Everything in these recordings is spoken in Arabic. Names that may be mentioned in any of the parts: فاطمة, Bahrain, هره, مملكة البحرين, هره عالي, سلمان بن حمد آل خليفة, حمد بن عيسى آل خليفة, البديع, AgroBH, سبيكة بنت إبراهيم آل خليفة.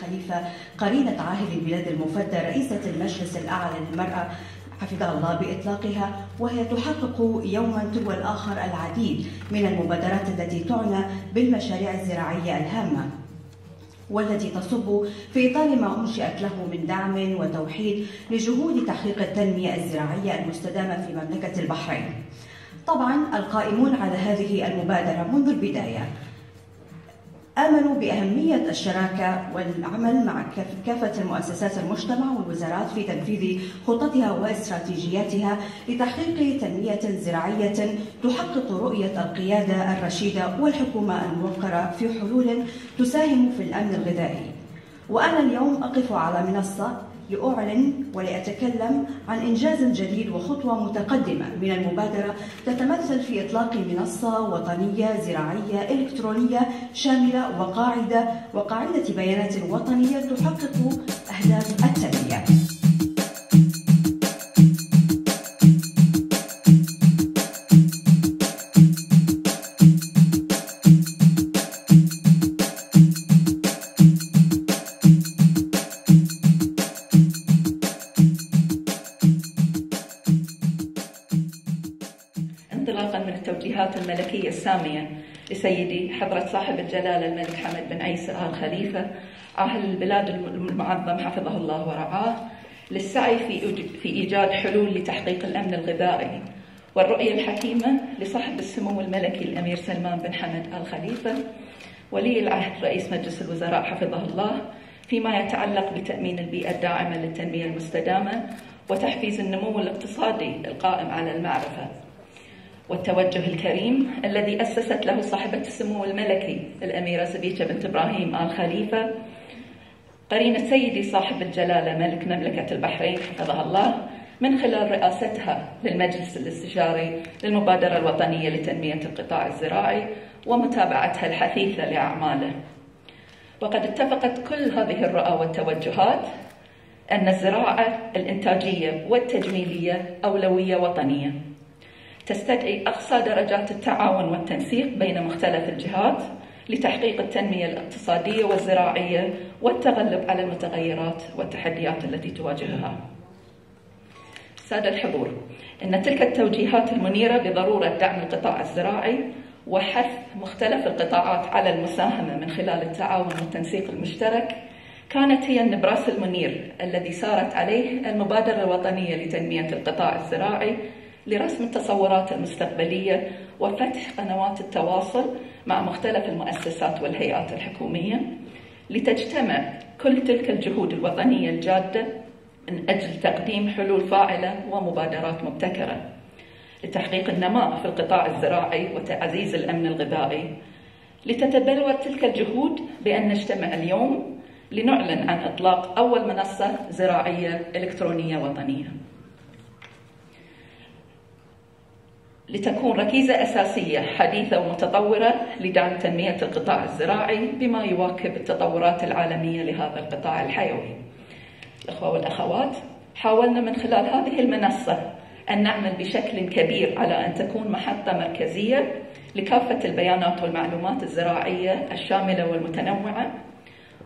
خليفة قرينة عاهل البلاد المفدى رئيسة المجلس الأعلى للمرأة حفظها الله بإطلاقها، وهي تحقق يوما تلو الآخر العديد من المبادرات التي تعنى بالمشاريع الزراعية الهامة والتي تصب في إطار ما أنشئت له من دعم وتوحيد لجهود تحقيق التنمية الزراعية المستدامة في مملكة البحرين. طبعا القائمون على هذه المبادرة منذ البداية آمنوا بأهمية الشراكة والعمل مع كافة المؤسسات المجتمع والوزارات في تنفيذ خططها واستراتيجياتها لتحقيق تنمية زراعية تحقق رؤية القيادة الرشيدة والحكومة الموقرة في حلول تساهم في الأمن الغذائي. وأنا اليوم أقف على منصة لأعلن ولأتكلم عن إنجاز جديد وخطوة متقدمة من المبادرة تتمثل في إطلاق منصة وطنية زراعية إلكترونية شاملة وقاعدة بيانات وطنية تحقق أهداف التنمية. الملكية السامية لسيدي حضرة صاحب الجلالة الملك حمد بن عيسى آل خليفة عاهل البلاد المعظم حفظه الله ورعاه للسعي في إيجاد حلول لتحقيق الأمن الغذائي، والرؤية الحكيمة لصاحب السمو الملكي الأمير سلمان بن حمد آل خليفة ولي العهد رئيس مجلس الوزراء حفظه الله فيما يتعلق بتأمين البيئة الداعمة للتنمية المستدامة وتحفيز النمو الاقتصادي القائم على المعرفة والتوجه الكريم الذي أسست له صاحبة السمو الملكي الأميرة سبيكة بنت إبراهيم آل خليفة قرينة سيدي صاحب الجلالة ملك مملكة البحرين حفظها الله من خلال رئاستها للمجلس الاستشاري للمبادرة الوطنية لتنمية القطاع الزراعي ومتابعتها الحثيثة لأعماله. وقد اتفقت كل هذه الرؤى والتوجهات أن الزراعة الإنتاجية والتجميلية أولوية وطنية تستدعي أقصى درجات التعاون والتنسيق بين مختلف الجهات لتحقيق التنمية الاقتصادية والزراعية والتغلب على المتغيرات والتحديات التي تواجهها. سادة الحضور، إن تلك التوجيهات المنيرة بضرورة دعم القطاع الزراعي وحث مختلف القطاعات على المساهمة من خلال التعاون والتنسيق المشترك كانت هي النبراس المنير الذي سارت عليه المبادرة الوطنية لتنمية القطاع الزراعي لرسم التصورات المستقبلية وفتح قنوات التواصل مع مختلف المؤسسات والهيئات الحكومية لتجتمع كل تلك الجهود الوطنية الجادة من أجل تقديم حلول فاعلة ومبادرات مبتكرة لتحقيق النماء في القطاع الزراعي وتعزيز الأمن الغذائي، لتتبلور تلك الجهود بأن نجتمع اليوم لنعلن عن إطلاق أول منصة زراعية إلكترونية وطنية لتكون ركيزة أساسية حديثة ومتطورة لدعم تنمية القطاع الزراعي بما يواكب التطورات العالمية لهذا القطاع الحيوي. الأخوة والأخوات، حاولنا من خلال هذه المنصة أن نعمل بشكل كبير على أن تكون محطة مركزية لكافة البيانات والمعلومات الزراعية الشاملة والمتنوعة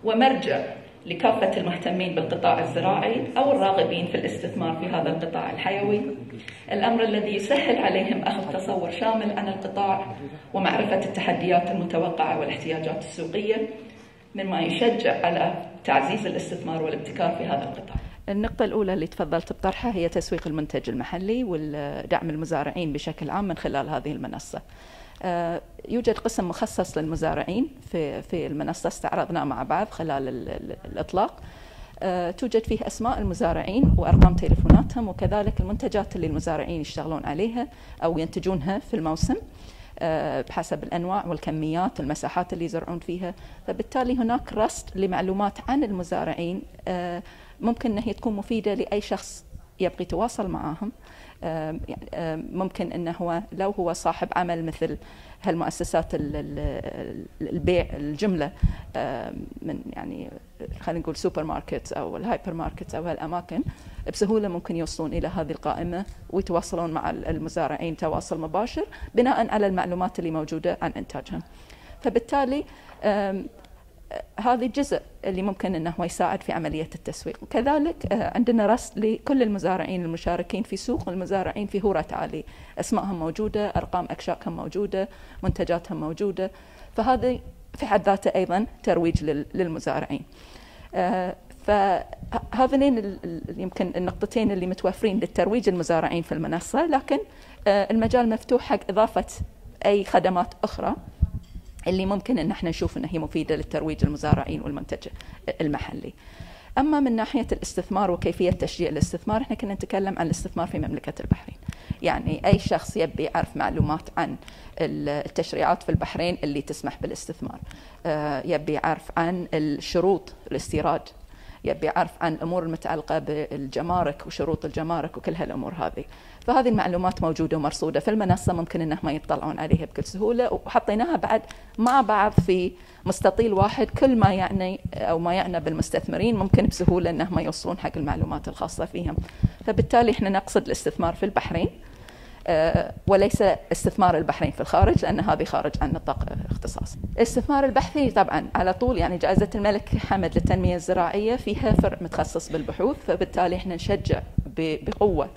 ومرجع لكافة المهتمين بالقطاع الزراعي أو الراغبين في الاستثمار في هذا القطاع الحيوي، الأمر الذي يسهل عليهم أخذ تصور شامل عن القطاع ومعرفة التحديات المتوقعة والاحتياجات السوقية مما يشجع على تعزيز الاستثمار والابتكار في هذا القطاع. النقطة الأولى اللي تفضلت بطرحها هي تسويق المنتج المحلي ودعم المزارعين بشكل عام من خلال هذه المنصة. يوجد قسم مخصص للمزارعين في المنصة استعرضناه مع بعض خلال الإطلاق، توجد فيه أسماء المزارعين وأرقام تليفوناتهم وكذلك المنتجات اللي المزارعين يشتغلون عليها أو ينتجونها في الموسم بحسب الأنواع والكميات والمساحات اللي يزرعون فيها. فبالتالي هناك رصد لمعلومات عن المزارعين ممكن أنها تكون مفيدة لأي شخص يبغي يتواصل معاهم. ممكن أنه لو هو صاحب عمل مثل هالمؤسسات البيع الجملة من يعني خلينا نقول سوبر ماركت أو الهايبر ماركت أو هالأماكن بسهولة ممكن يوصلون إلى هذه القائمة ويتواصلون مع المزارعين تواصل مباشر بناء على المعلومات اللي موجودة عن إنتاجهم. فبالتالي هذا الجزء اللي ممكن أنه يساعد في عملية التسويق. كذلك عندنا رصد لكل المزارعين المشاركين في سوق والمزارعين في هره عالي، أسمائهم موجودة، أرقام أكشاكهم موجودة، منتجاتهم موجودة، فهذا في حد ذاته أيضا ترويج للمزارعين. فهذين يمكن النقطتين اللي متوفرين للترويج المزارعين في المنصة، لكن المجال مفتوح حق إضافة أي خدمات أخرى اللي ممكن ان احنا نشوف انها هي مفيده للترويج المزارعين والمنتج المحلي. اما من ناحيه الاستثمار وكيفيه تشجيع الاستثمار، احنا كنا نتكلم عن الاستثمار في مملكه البحرين. يعني اي شخص يبي يعرف معلومات عن التشريعات في البحرين اللي تسمح بالاستثمار، يبي يعرف عن الشروط الاستيراد، يبي يعرف عن الامور المتعلقه بالجمارك وشروط الجمارك وكل هالامور هذه، فهذه المعلومات موجوده ومرصوده في المنصه، ممكن انهم يطلعون عليها بكل سهوله، وحطيناها بعد مع بعض في مستطيل واحد، كل ما يعني او ما يعنى بالمستثمرين ممكن بسهوله انهم يوصلون حق المعلومات الخاصه فيهم. فبالتالي احنا نقصد الاستثمار في البحرين وليس استثمار البحرين في الخارج، لأن هذه خارج عن نطاق اختصاصي. الاستثمار البحثي طبعا على طول، يعني جائزة الملك حمد للتنمية الزراعية فيها فرع متخصص بالبحوث، فبالتالي احنا نشجع بقوة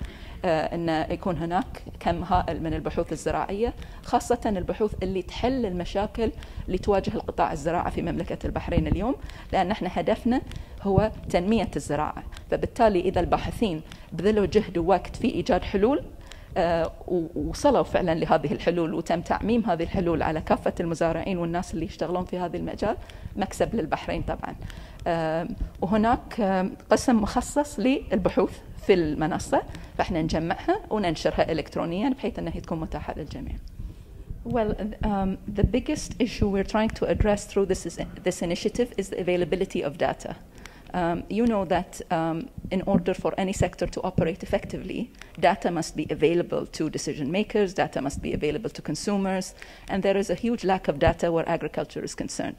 أن يكون هناك كم هائل من البحوث الزراعية، خاصة البحوث اللي تحل المشاكل اللي تواجه القطاع الزراعي في مملكة البحرين اليوم، لأن احنا هدفنا هو تنمية الزراعة. فبالتالي إذا الباحثين بذلوا جهد ووقت في إيجاد حلول ووصلوا فعلا لهذه الحلول وتم تعميم هذه الحلول على كافة المزارعين والناس اللي يشتغلون في هذا المجال، مكسب للبحرين طبعا. وهناك قسم مخصص للبحوث في المنصة، فاحنا نجمعها وننشرها إلكترونيا بحيث أنها تكون متاحة للجميع. Well, the biggest issue we're trying to address through this initiative is the availability of data. You know that in order for any sector to operate effectively, data must be available to decision makers, data must be available to consumers, and there is a huge lack of data where agriculture is concerned.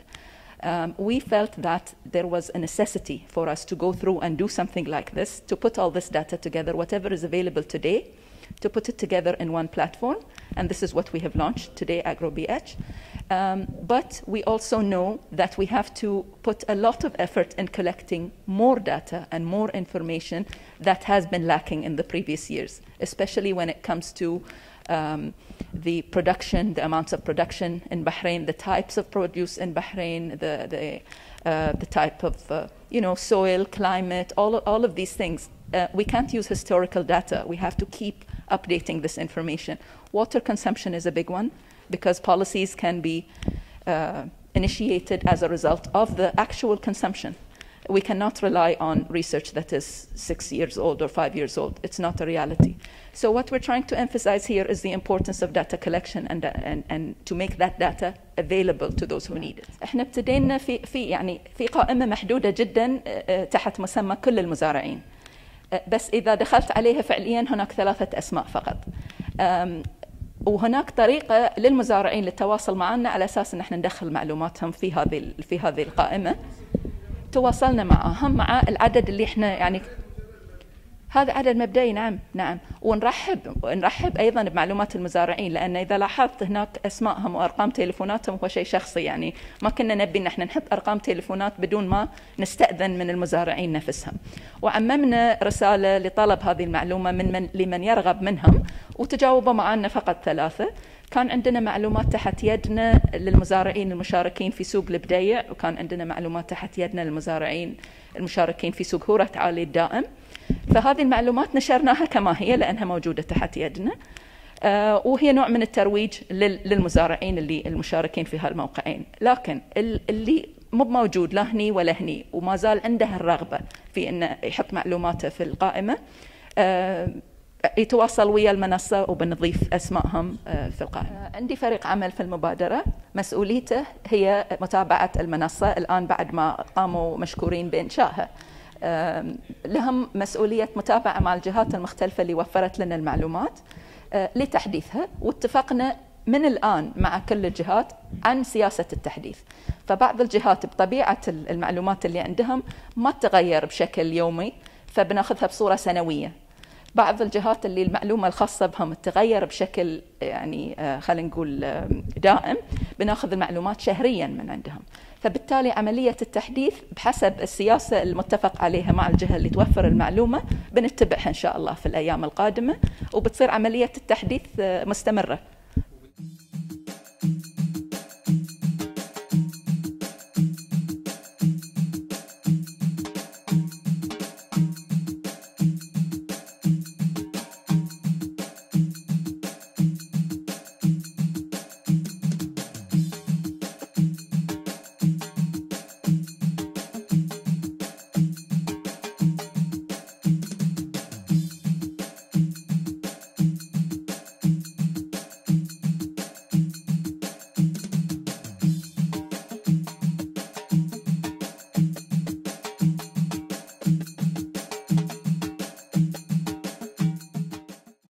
We felt that there was a necessity for us to go through and do something like this, to put all this data together, whatever is available today, to put it together in one platform, and this is what we have launched today, AgroBH. But we also know that we have to put a lot of effort in collecting more data and more information that has been lacking in the previous years, especially when it comes to the production, the amounts of production in Bahrain, the types of produce in Bahrain, the type of soil, climate, all of these things. We can't use historical data. We have to keep updating this information. Water consumption is a big one because policies can be initiated as a result of the actual consumption. We cannot rely on research that is 6 years old or 5 years old. It's not a reality. So what we're trying to emphasize here is the importance of data collection and to make that data available to those who need it. احنا ابتدينا في قائمة محدودة جدا تحت مسمى كل المزارعين. بس إذا دخلت عليها فعليا هناك 3 أسماء فقط، وهناك طريقة للمزارعين للتواصل معنا على أساس أن احنا ندخل معلوماتهم في هذه القائمة. تواصلنا معهم مع العدد اللي احنا هذا عدد مبدئي. نعم، ونرحب أيضا بمعلومات المزارعين، لأن إذا لاحظت هناك أسمائهم وأرقام تليفوناتهم هو شيء شخصي، يعني ما كنا نبي إن احنا نحط أرقام تليفونات بدون ما نستأذن من المزارعين نفسهم. وعممنا رسالة لطلب هذه المعلومة من لمن يرغب منهم، وتجاوبوا معنا فقط 3. كان عندنا معلومات تحت يدنا للمزارعين المشاركين في سوق البديع، وكان عندنا معلومات تحت يدنا للمزارعين المشاركين في سوق هره عالي الدائم، فهذه المعلومات نشرناها كما هي لأنها موجودة تحت يدنا، وهي نوع من الترويج للمزارعين اللي المشاركين في هالموقعين. لكن اللي مو موجود لا هني ولا هني وما زال عنده الرغبة في أنه يحط معلوماته في القائمة، يتواصل ويا المنصة وبنضيف أسمائهم في القائمة. عندي فريق عمل في المبادرة، مسؤوليته هي متابعة المنصة الآن بعد ما قاموا مشكورين بإنشائها. لهم مسؤولية متابعة مع الجهات المختلفة اللي وفرت لنا المعلومات لتحديثها، واتفقنا من الآن مع كل الجهات عن سياسة التحديث. فبعض الجهات بطبيعة المعلومات اللي عندهم ما تتغير بشكل يومي، فبناخذها بصورة سنوية. بعض الجهات اللي المعلومة الخاصة بهم تتغير بشكل يعني خلينا نقول دائم، بناخذ المعلومات شهريا من عندهم، فبالتالي عملية التحديث بحسب السياسة المتفق عليها مع الجهة اللي توفر المعلومة بنتبعها إن شاء الله في الأيام القادمة، وبتصير عملية التحديث مستمرة.